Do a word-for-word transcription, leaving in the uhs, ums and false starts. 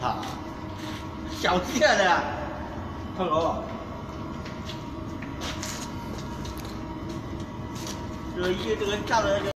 啊，小气的，看喽，这一这个上来这。